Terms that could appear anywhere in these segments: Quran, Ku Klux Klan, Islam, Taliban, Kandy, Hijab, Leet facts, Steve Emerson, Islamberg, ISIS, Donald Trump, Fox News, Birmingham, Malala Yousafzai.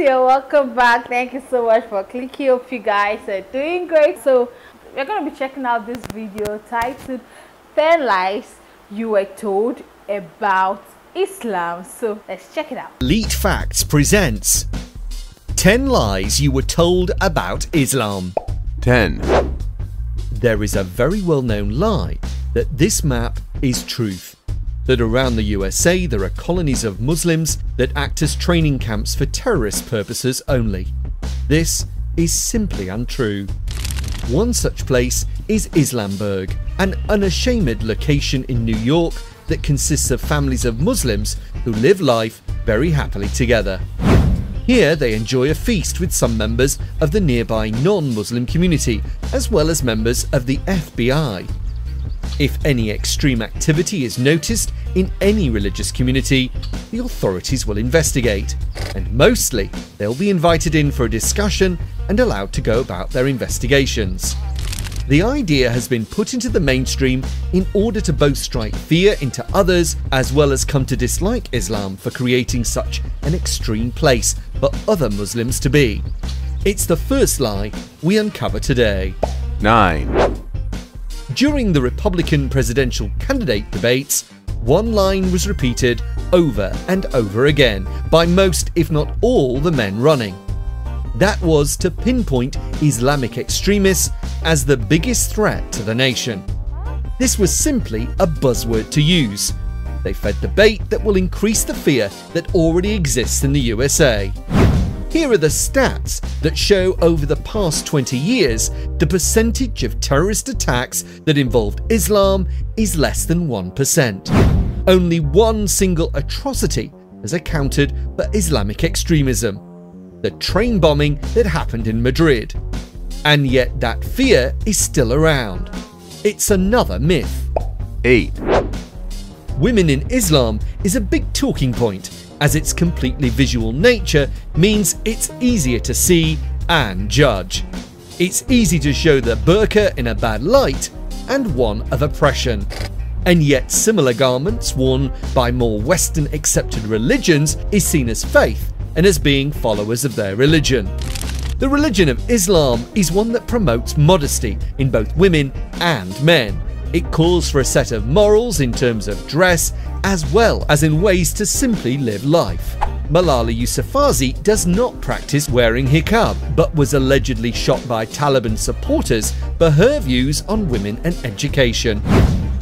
here, welcome back. Thank you so much for clicking. Hope you guys are doing great. So we're going to be checking out this video titled 10 Lies You Were Told About Islam. So let's check it out. Leet Facts presents 10 Lies You Were Told About Islam. 10. There is a very well-known lie that this map is truth, that around the USA there are colonies of Muslims that act as training camps for terrorist purposes only. This is simply untrue. One such place is Islamberg, an unashamed location in New York that consists of families of Muslims who live life very happily together. Here they enjoy a feast with some members of the nearby non-Muslim community, as well as members of the FBI. If any extreme activity is noticed in any religious community, the authorities will investigate, and mostly they'll be invited in for a discussion and allowed to go about their investigations. The idea has been put into the mainstream in order to both strike fear into others as well as come to dislike Islam for creating such an extreme place for other Muslims to be. It's the first lie we uncover today. 9. During the Republican presidential candidate debates, one line was repeated over and over again by most, if not all, the men running. That was to pinpoint Islamic extremists as the biggest threat to the nation. This was simply a buzzword to use. They fed the bait that will increase the fear that already exists in the USA. Here are the stats that show over the past 20 years the percentage of terrorist attacks that involved Islam is less than 1%. Only one single atrocity has accounted for Islamic extremism: the train bombing that happened in Madrid. And yet that fear is still around. It's another myth. 8. Women in Islam is a big talking point, as its completely visual nature means it's easier to see and judge. It's easy to show the burqa in a bad light and one of oppression. And yet similar garments worn by more Western accepted religions is seen as faith and as being followers of their religion. The religion of Islam is one that promotes modesty in both women and men. It calls for a set of morals in terms of dress, as well as in ways to simply live life. Malala Yousafzai does not practice wearing hijab, but was allegedly shot by Taliban supporters for her views on women and education.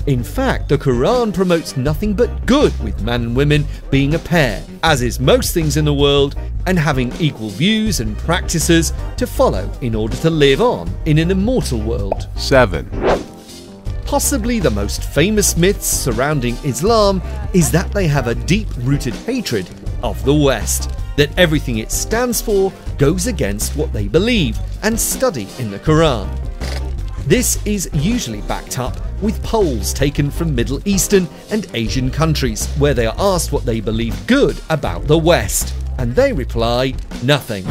In fact, the Quran promotes nothing but good, with man and women being a pair, as is most things in the world, and having equal views and practices to follow in order to live on in an immortal world. 7. Possibly the most famous myths surrounding Islam is that they have a deep-rooted hatred of the West, that everything it stands for goes against what they believe and study in the Quran. This is usually backed up with polls taken from Middle Eastern and Asian countries, where they are asked what they believe good about the West, and they reply, nothing.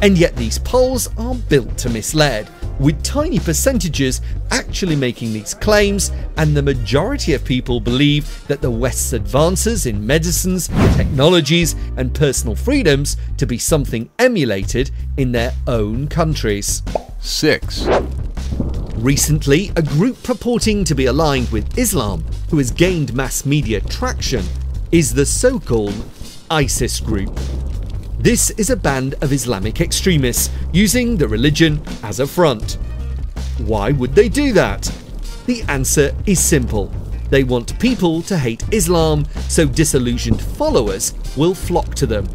And yet these polls are built to mislead, with tiny percentages actually making these claims, and the majority of people believe that the West's advances in medicines, technologies, and personal freedoms to be something emulated in their own countries. 6. Recently, a group purporting to be aligned with Islam, who has gained mass media traction, is the so-called ISIS group. This is a band of Islamic extremists using the religion as a front. Why would they do that? The answer is simple. They want people to hate Islam, so disillusioned followers will flock to them.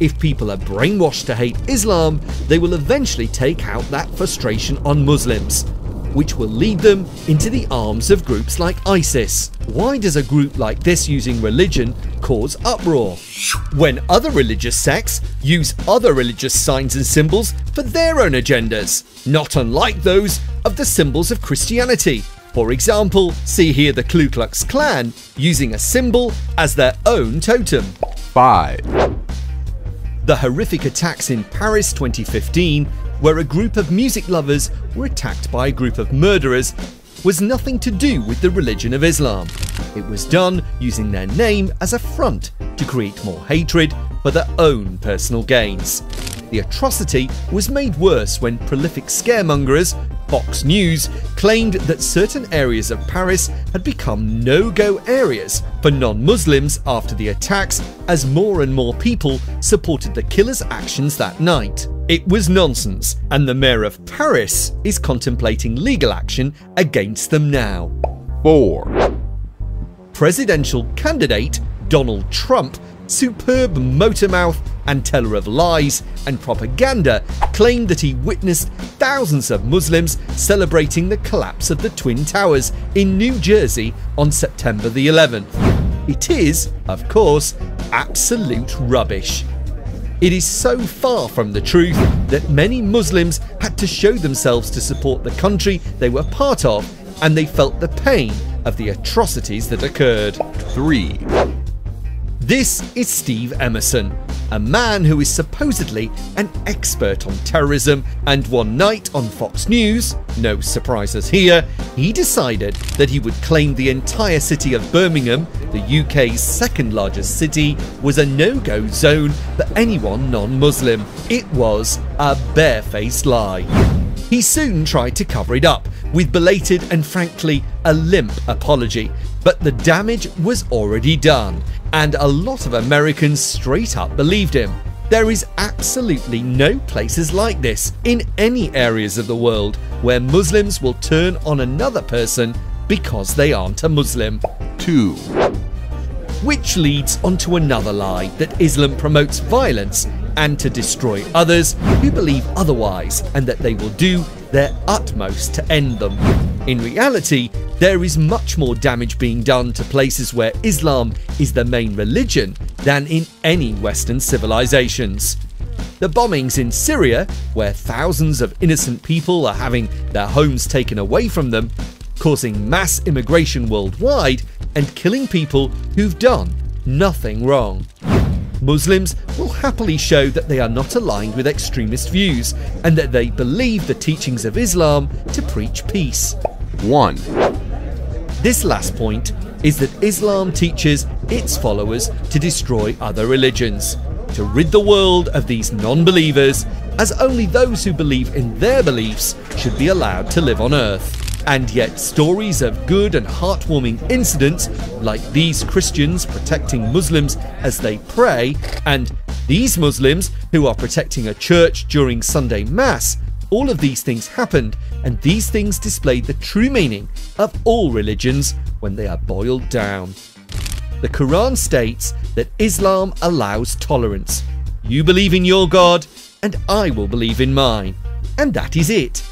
If people are brainwashed to hate Islam, they will eventually take out that frustration on Muslims, which will lead them into the arms of groups like ISIS. Why does a group like this using religion cause uproar, when other religious sects use other religious signs and symbols for their own agendas, not unlike those of the symbols of Christianity? For example, see here the Ku Klux Klan using a symbol as their own totem. 5. The horrific attacks in Paris 2015, where a group of music lovers were attacked by a group of murderers, was nothing to do with the religion of Islam. It was done using their name as a front to create more hatred for their own personal gains. The atrocity was made worse when prolific scaremongers, Fox News, claimed that certain areas of Paris had become no-go areas for non-Muslims after the attacks, as more and more people supported the killers' actions that night. It was nonsense, and the mayor of Paris is contemplating legal action against them now. 4. Presidential candidate Donald Trump, superb motormouth and teller of lies and propaganda, claimed that he witnessed thousands of Muslims celebrating the collapse of the Twin Towers in New Jersey on September the 11th. It is, of course, absolute rubbish. It is so far from the truth that many Muslims had to show themselves to support the country they were part of, and they felt the pain of the atrocities that occurred. 3. This is Steve Emerson, a man who is supposedly an expert on terrorism, and one night on Fox News, no surprises here, he decided that he would claim the entire city of Birmingham, the UK's second largest city, was a no-go zone for anyone non-Muslim. It was a barefaced lie. He soon tried to cover it up with belated and frankly a limp apology, but the damage was already done, and a lot of Americans straight up believed him. There is absolutely no places like this in any areas of the world where Muslims will turn on another person because they aren't a Muslim. 2. Which leads onto another lie, that Islam promotes violence and to destroy others who believe otherwise, and that they will do their utmost to end them. In reality, there is much more damage being done to places where Islam is the main religion than in any Western civilizations. The bombings in Syria, where thousands of innocent people are having their homes taken away from them, causing mass immigration worldwide and killing people who've done nothing wrong. Muslims will happily show that they are not aligned with extremist views and that they believe the teachings of Islam to preach peace. 1. This last point is that Islam teaches its followers to destroy other religions, to rid the world of these non-believers, as only those who believe in their beliefs should be allowed to live on earth. And yet stories of good and heartwarming incidents, like these Christians protecting Muslims as they pray, and these Muslims who are protecting a church during Sunday Mass, all of these things happened, and these things displayed the true meaning of all religions when they are boiled down. The Quran states that Islam allows tolerance. You believe in your God, and I will believe in mine. And that is it.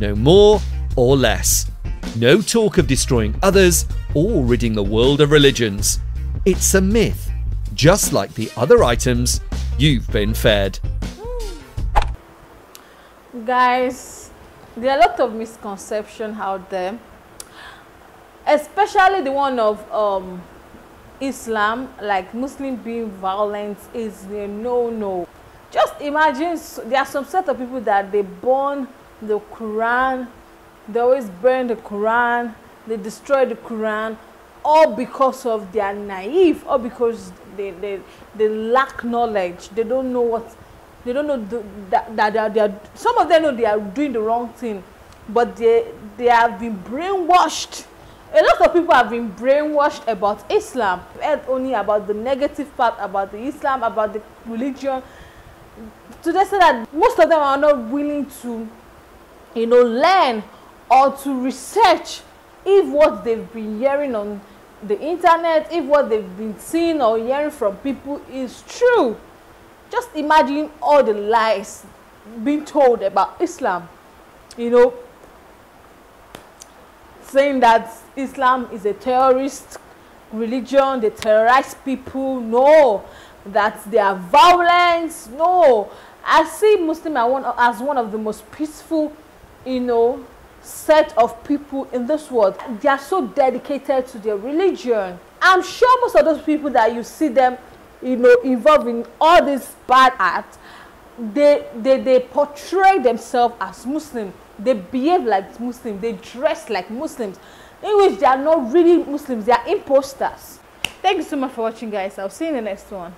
No more or less. No talk of destroying others or ridding the world of religions. It's a myth, just like the other items you've been fed. Guys, there are a lot of misconceptions out there, especially the one of Islam, like Muslim being violent is a no-no. Just imagine, there are some set of people that they burn the Quran. They always burn the Quran, they destroy the Quran, all because of their naive, or because they lack knowledge. They don't know what, they don't know that they are, some of them know they are doing the wrong thing, but they have been brainwashed. A lot of people have been brainwashed about Islam. We've heard only about the negative part about the Islam, about the religion. So they say that most of them are not willing to, you know, learn or to research if what they've been hearing on the internet, if what they've been seeing or hearing from people is true. Just imagine all the lies being told about Islam, you know, saying that Islam is a terrorist religion, they terrorize people, no, that they are violence, no. I see Muslim as one of the most peaceful, you know, set of people in this world. They are so dedicated to their religion. I'm sure most of those people that you see them, you know, involved in all this bad act, they portray themselves as Muslim. They behave like Muslims. They dress like Muslims, in which they are not really Muslims. They are imposters. Thank you so much for watching, guys. I'll see you in the next one.